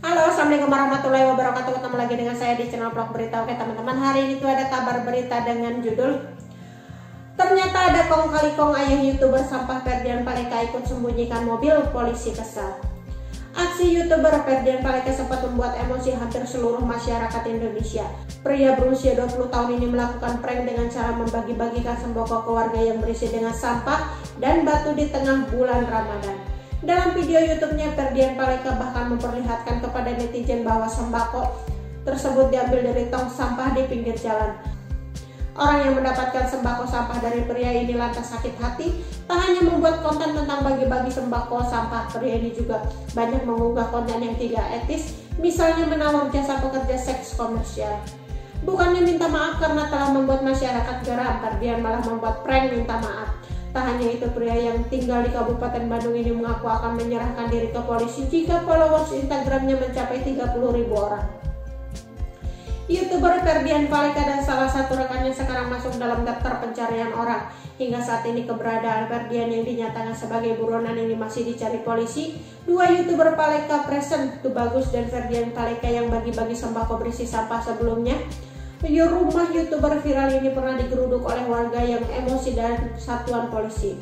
Assalamualaikum warahmatullahi wabarakatuh. Ketemu lagi dengan saya di channel Vlog Berita. Oke teman-teman, hari ini tuh ada kabar berita dengan judul ternyata ada kong kali kong ayah youtuber sampah Ferdian Paleka ikut sembunyikan mobil, polisi kesal. Aksi youtuber Ferdian Paleka sempat membuat emosi hampir seluruh masyarakat Indonesia. Pria berusia 20 tahun ini melakukan prank dengan cara membagi-bagikan sembako ke warga yang berisi dengan sampah dan batu di tengah bulan Ramadan. Dalam video YouTube-nya, Ferdian Paleka bahkan memperlihatkan kepada netizen bahwa sembako tersebut diambil dari tong sampah di pinggir jalan. Orang yang mendapatkan sembako sampah dari pria ini lantas sakit hati. Tak hanya membuat konten tentang bagi-bagi sembako sampah, pria ini juga banyak mengunggah konten yang tidak etis, misalnya menawar jasa pekerja seks komersial. Bukannya minta maaf karena telah membuat masyarakat geram, Ferdian malah membuat prank minta maaf. Tak hanya itu, pria yang tinggal di Kabupaten Bandung ini mengaku akan menyerahkan diri ke polisi jika followers Instagramnya mencapai 30.000 orang. Youtuber Ferdian Paleka dan salah satu rekannya sekarang masuk dalam daftar pencarian orang. Hingga saat ini keberadaan Ferdian yang dinyatakan sebagai buronan ini masih dicari polisi. Dua youtuber Paleka present, Tubagus dan Ferdian Paleka yang bagi-bagi sembako berisi sampah sebelumnya. Video rumah youtuber viral ini pernah digeruduk oleh warga yang emosi dan satuan polisi.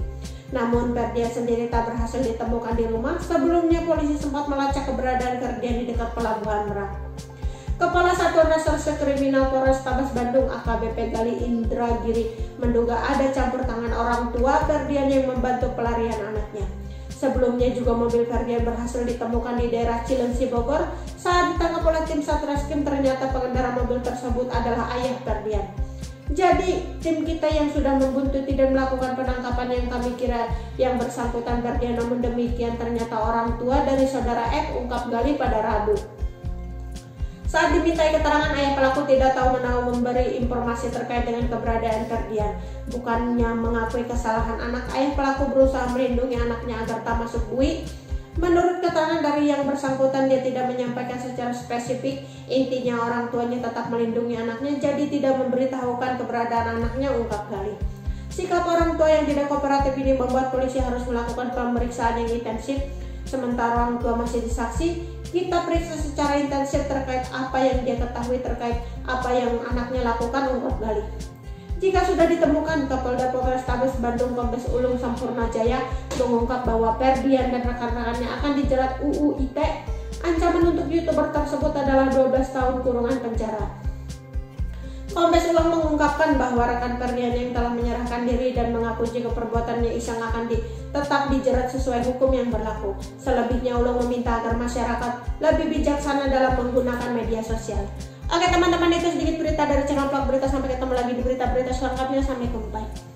Namun Ferdian sendiri tak berhasil ditemukan di rumah. Sebelumnya polisi sempat melacak keberadaan Ferdian di dekat pelabuhan Merak. Kepala Satuan Reserse Kriminal Polrestabes Bandung AKBP Galih Indra Giri menduga ada campur tangan orang tua Ferdian yang membantu pelarian anaknya. Sebelumnya juga mobil Ferdian berhasil ditemukan di daerah Cileunyi, Bogor. Saat ditangkap oleh tim Satreskrim, ternyata pengendara mobil tersebut adalah ayah Ferdian. Jadi tim kita yang sudah membuntuti dan melakukan penangkapan yang kami kira yang bersangkutan Ferdian, namun demikian ternyata orang tua dari saudara F, ungkap Galih pada Rabu. Saat dimintai keterangan, ayah pelaku tidak tahu menahu memberi informasi terkait dengan keberadaan Ferdian. Bukannya mengakui kesalahan anak, ayah pelaku berusaha melindungi anaknya agar tak masuk bui. Menurut keterangan dari yang bersangkutan, dia tidak menyampaikan secara spesifik. Intinya orang tuanya tetap melindungi anaknya, jadi tidak memberitahukan keberadaan anaknya, ungkap Galih. Sikap orang tua yang tidak kooperatif ini membuat polisi harus melakukan pemeriksaan yang intensif. Sementara orang tua masih disaksi, kita periksa secara intensif terkait apa yang dia ketahui terkait apa yang anaknya lakukan, ungkap Galih. Jika sudah ditemukan, Kapolda Polrestabes Bandung Kompes Ulung Sampurna Jaya mengungkap bahwa Ferdian dan rekan-rekannya akan dijerat UU ITE. Ancaman untuk youtuber tersebut adalah 12 tahun kurungan penjara. Kompes Ulung mengungkapkan bahwa rekan Ferdian yang telah menyerahkan diri dan mengaku jika perbuatannya iseng akan tetap dijerat sesuai hukum yang berlaku. Selebihnya Ulung meminta agar masyarakat lebih bijaksana dalam menggunakan media sosial. Oke teman-teman, itu sedikit berita dari channel Vlog Berita. Sampai ketemu lagi di berita-berita selengkapnya. Sampai jumpa.